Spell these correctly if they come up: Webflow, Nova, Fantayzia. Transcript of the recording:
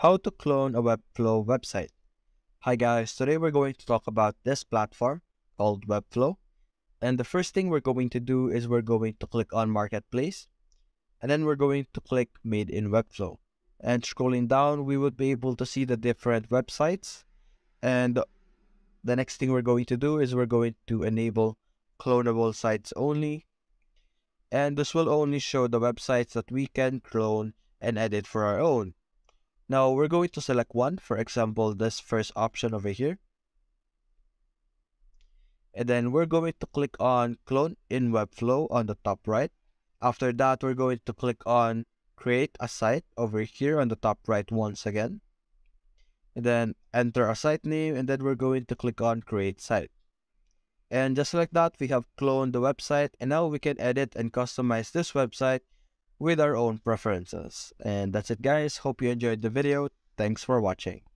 How to clone a Webflow website. Hi guys, today we're going to talk about this platform called Webflow. And the first thing we're going to do is we're going to click on Marketplace. And then we're going to click Made in Webflow. And scrolling down, we would be able to see the different websites. And the next thing we're going to do is we're going to enable clonable sites only. And this will only show the websites that we can clone and edit for our own. Now we're going to select one, for example, this first option over here. And then we're going to click on Clone in Webflow on the top right. After that, we're going to click on Create a Site over here on the top right once again. And then enter a site name, and then we're going to click on Create Site. And just like that, we have cloned the website, and now we can edit and customize this website with our own preferences. And that's it guys, hope you enjoyed the video. Thanks for watching.